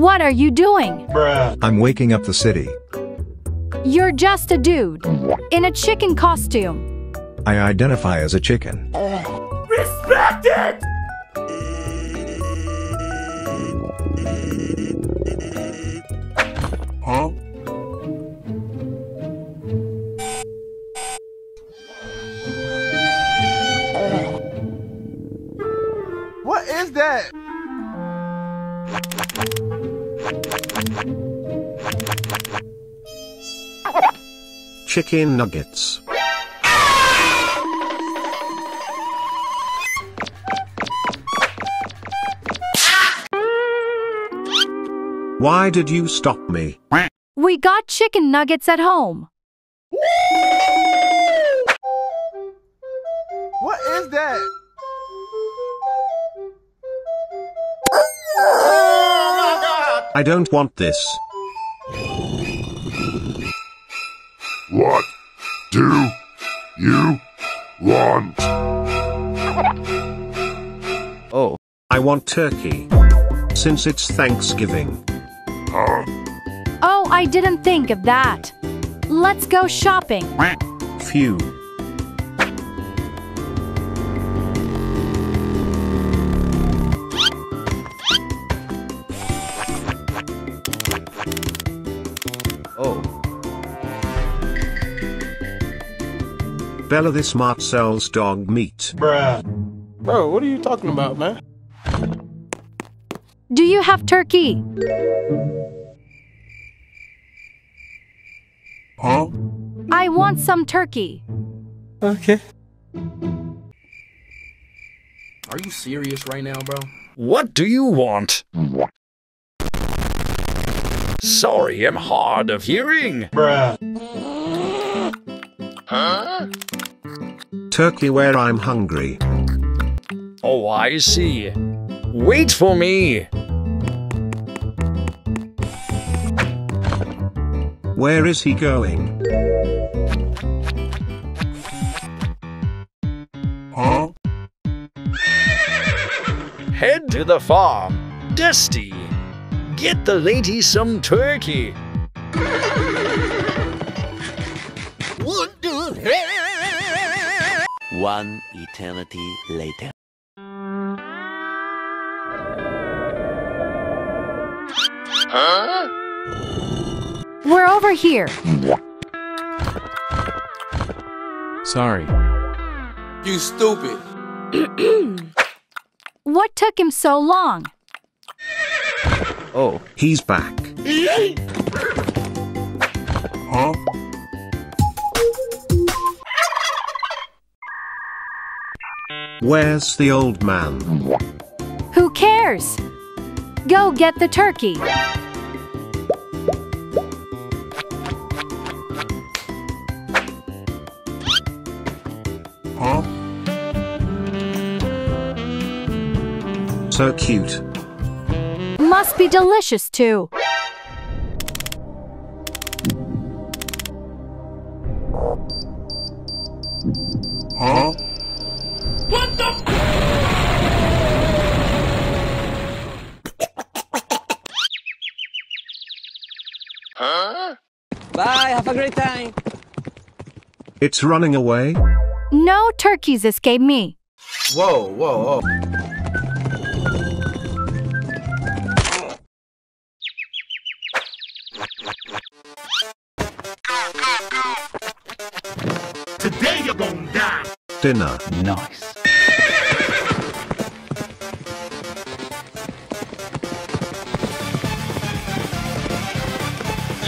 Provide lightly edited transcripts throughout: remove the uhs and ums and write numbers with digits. What are you doing? Bruh. I'm waking up the city. You're just a dude in a chicken costume. I identify as a chicken. Respect it! Huh? What is that? Chicken nuggets. Why did you stop me? We got chicken nuggets at home. What is that? I don't want this. What do you want? Oh, I want turkey. Since it's Thanksgiving. Oh, I didn't think of that. Let's go shopping. Phew. Oh. Bella, this mart sells dog meat. Bruh. Bro, what are you talking about, man? Do you have turkey? Huh? I want some turkey. Okay. Are you serious right now, bro? What do you want? Sorry, I'm hard of hearing. Bruh. Huh? Turkey where I'm hungry. Oh, I see. Wait for me. Where is he going? Huh? Head to the farm. Dusty, get the lady some turkey. One eternity later. Huh? We're over here. Sorry. You stupid. What took him so long? Oh, he's back. Huh? Where's the old man? Who cares? Go get the turkey. Huh? So cute. Must be delicious too. Huh? What the? Huh? Bye, have a great time. It's running away. No turkeys escape me. Whoa, whoa, whoa. Today you're gonna die. Dinner. Nice.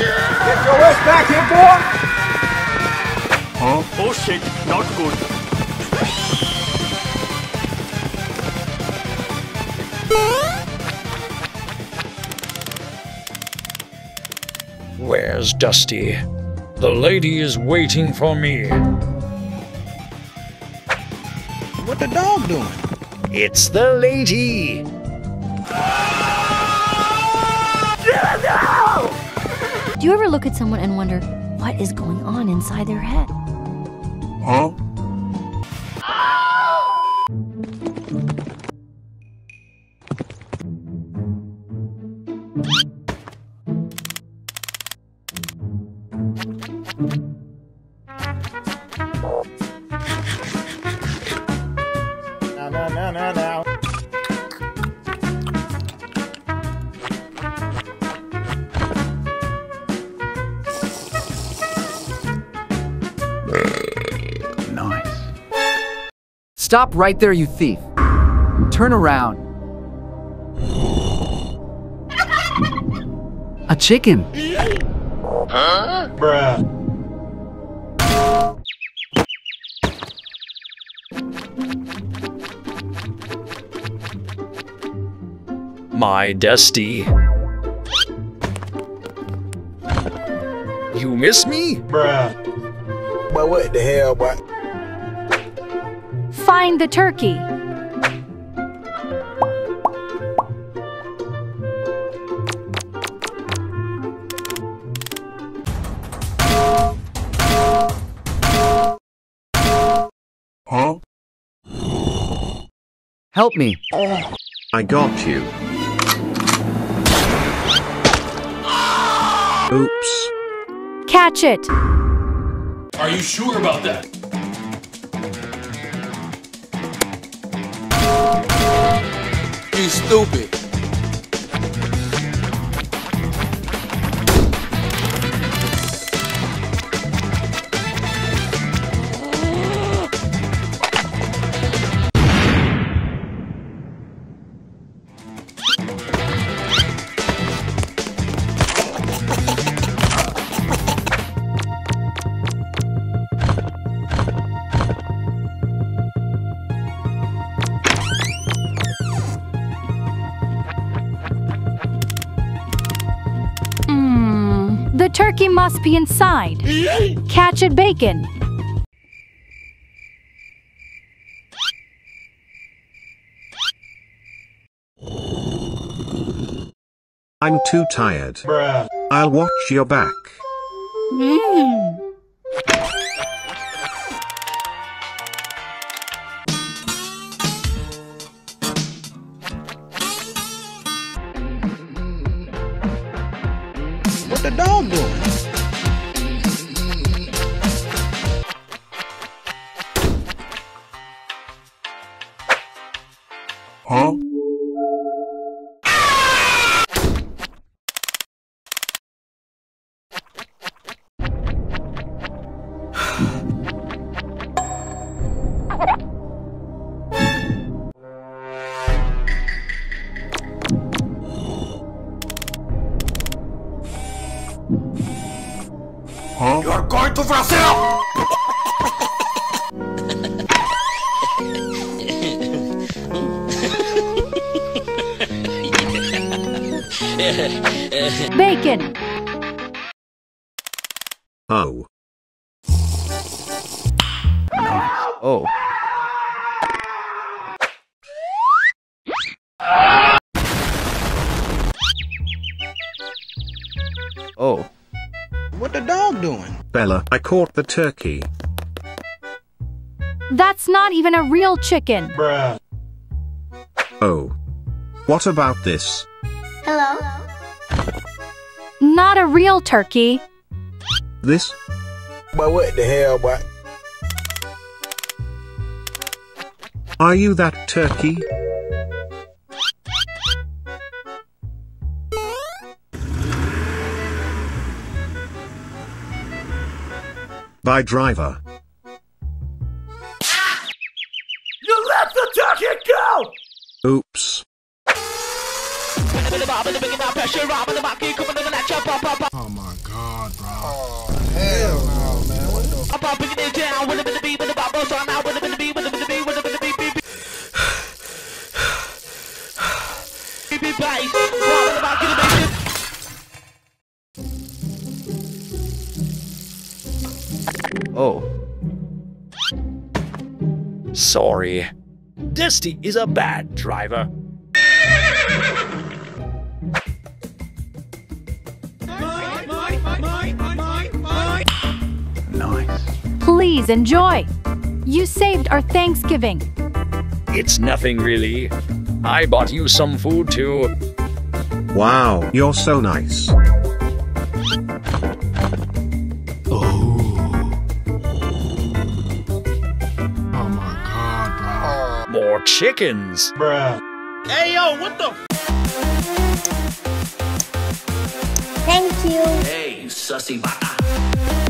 Get your ass back here, boy! Huh? Oh shit, not good. Where's Dusty? The lady is waiting for me. What the dog doing? It's the lady. Do you ever look at someone and wonder what is going on inside their head? Huh? Now. Stop right there, you thief. Turn around. A chicken. Huh? Bruh. My Dusty. You miss me? Bruh. But what the hell, boy? Find the turkey. Huh? Help me. I got you. Oops. Catch it. Are you sure about that? You stupid. Turkey must be inside. Catch it, bacon. I'm too tired. Bruh. I'll watch your back. The dog boy. Huh? Huh? You're going to Brazil! Bacon! Oh. Oh. Oh. What the dog doing? Bella, I caught the turkey. That's not even a real chicken. Bruh. Oh. What about this? Hello? Not a real turkey. This? But what the hell, boy? Are you that turkey? By driver. You let the turkey go! Oops. Oh my god, bro. Oh, hell no, man. What the... Oh. Sorry. Dusty is a bad driver. Nice. Please enjoy. You saved our Thanksgiving. It's nothing really. I bought you some food too. Wow, you're so nice. or chickens. Bruh. Hey yo, what the f? Thank you. Hey, you sussy baka.